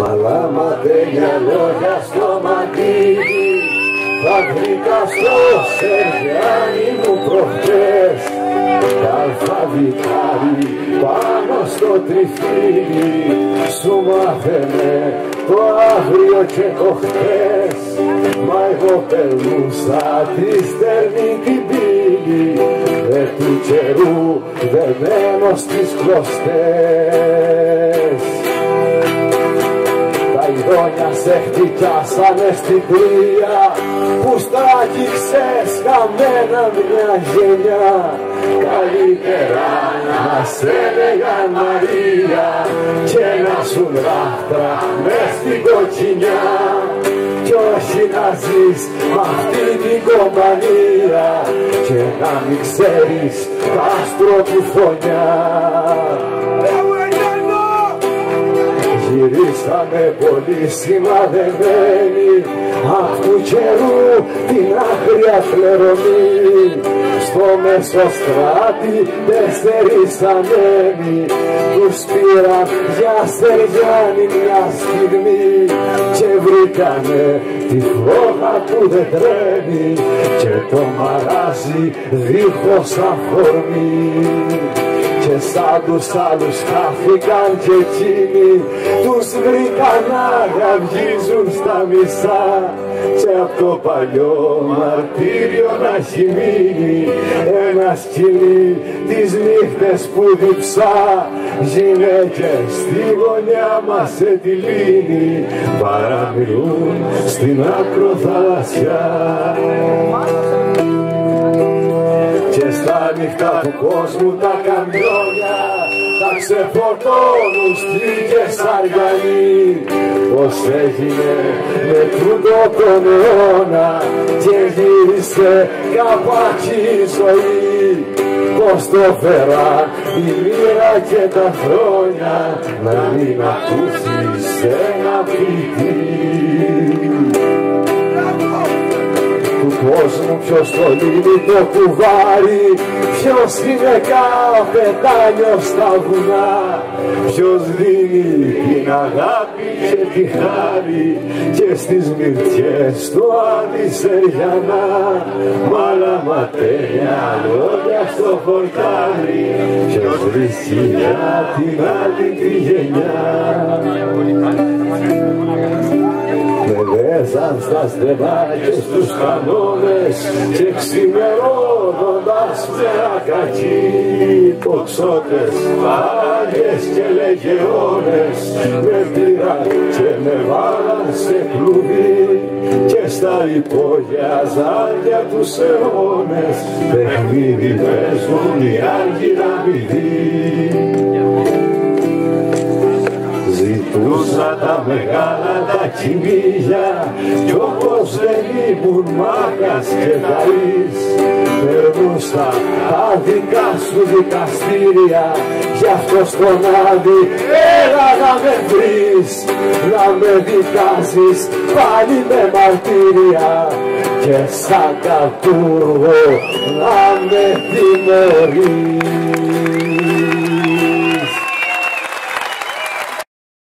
Μαλάματενια λόγια στο ματί, θα βρήκα στο σεριάνι μου προχτές, τα αλφαβητάρι πάνω στο τριφύλι, σου μάθαινε το αύριο και το χτες, μα εγώ περνούσα τη στερνή την πύλη, δε του καιρού δεμένο στις κλωστές. Τα ειδόνια σε χτυκιάσανε στην Τροία που στράγγιξες χαμένα μια γενιά. Καλύτερα να σε λέγαν Μαρία και να σου λάχτρα μες στην Κοκκινιά κι όχι να ζεις μ' αυτή την κομπανία και να μην ξέρεις τ' άστρο του φωνιά. Γυρίσαμε πολύ σημαδεμένοι απ' του καιρού την άγρια φλερωμή στο Μεσοστράτη τέσσερις ανέμοι τους πήραν για στεριάνι μια στιγμή και βρήκανε τη φλόγα που δεν τρέμει και το μαράζει δίχως αφορμή. Και σαν τους άλλους χάθηκαν και εκείνοι τους βρήκαν να γαυγίζουν στα μισά και απ' το παλιό μαρτύριο να έχει μείνει ένα σκυλί τις νύχτες που διψά. Γυναίκες στη γωνιά μας σε τη λύνη παραμιλούν στην ακροθαλασσιά. Και στα νύχτα του κόσμου τα καμπιόνια τα ξεφορτώνουν στη Καισαριανή. Πώς έγινε με τούτο τον αιώνα και γύρισε καπάκι η ζωή. Πώς το φερά η μοίρα και τα χρόνια να μην ακούσεις ένα ποιητή. Ποιος μου ποιος το λύνει το κουβάρι, ποιος είναι καπετάνιο στα βουνά, ποιος δίνει την αγάπη και τη χάρη και στις μυρτιές του Αντισεριανά. Μαλαματένια λόγια στο χορτάρι, ποιος βρίσκει για την άλλη τη γενιά. Σαν στα στενά και στους κανόνες και ξημερώνοντας φτερά κακοί υποξότες, παράγες και λεγεώνες με πήραν και με βάλαν σε κλουβί και στα υπόγεια ζάρια τους αιώνες παιχνίδι παίζουν οι άργυρα μυδί. Ζητούσα τα μεγάλα τα κοιμήλια κι όπως δεν ήμουν μάκας και ταΐς περνούσα τα δικά σου δικαστήρια γι' αυτό στον Άδη έλα να με βρεις να με δικάζεις πάλι με μαρτύρια και σαν κατούργο να με τιμωρείς.